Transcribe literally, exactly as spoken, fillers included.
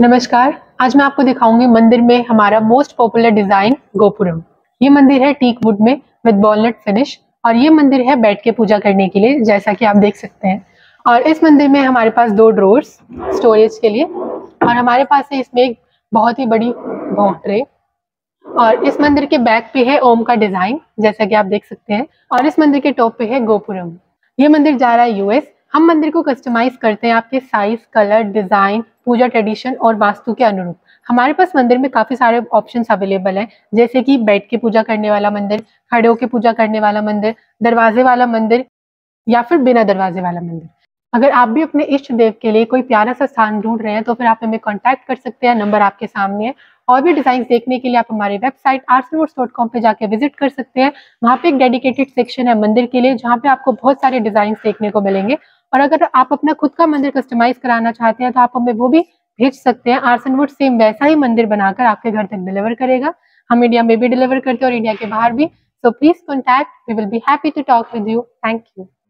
नमस्कार, आज मैं आपको दिखाऊंगी मंदिर में हमारा मोस्ट पॉपुलर डिजाइन गोपुरम। ये मंदिर है टीक वुड में विद वॉलनट फिनिश और ये मंदिर है बैठ के पूजा करने के लिए, जैसा कि आप देख सकते हैं। और इस मंदिर में हमारे पास दो ड्रोर्स स्टोरेज के लिए और हमारे पास है इसमें एक बहुत ही बड़ी भोग ट्रे। और इस मंदिर के बैक पे है ओम का डिजाइन, जैसा कि आप देख सकते हैं। और इस मंदिर के टॉप पे है गोपुरम। ये मंदिर जा रहा है यूएस। हम मंदिर को कस्टमाइज करते हैं आपके size, colour, design, puja tradition और वास्तु के अनुरूप। हमारे पास मंदिर में काफी सारे ऑप्शंस अवेलेबल हैं, जैसे कि बैठ के पूजा करने वाला मंदिर, खड़े होकर पूजा करने वाला मंदिर, दरवाजे वाला मंदिर या फिर बिना दरवाजे वाला मंदिर। अगर आप भी अपने इष्ट देव के लिए कोई प्यारा सा स्थान ढूंढ रहे हैं तो फिर आप हमें कॉन्टैक्ट कर सकते हैं, नंबर आपके सामने है। और भी डिजाइन देखने के लिए आप हमारी website Aarsun woods dot com पे जाके विजिट कर सकते हैं। वहाँ पे एक डेडिकेटेड सेक्शन है मंदिर के लिए, जहाँ पे आपको बहुत सारे डिजाइन देखने को मिलेंगे। और अगर आप अपना खुद का मंदिर कस्टमाइज कराना चाहते हैं तो आप हमें वो भी भेज सकते हैं। आरसन वुड सेम वैसा ही मंदिर बनाकर आपके घर तक डिलीवर करेगा। हम इंडिया में भी डिलीवर करते हैं और इंडिया के बाहर भी। So please contact, we will be happy to talk with you. Thank you.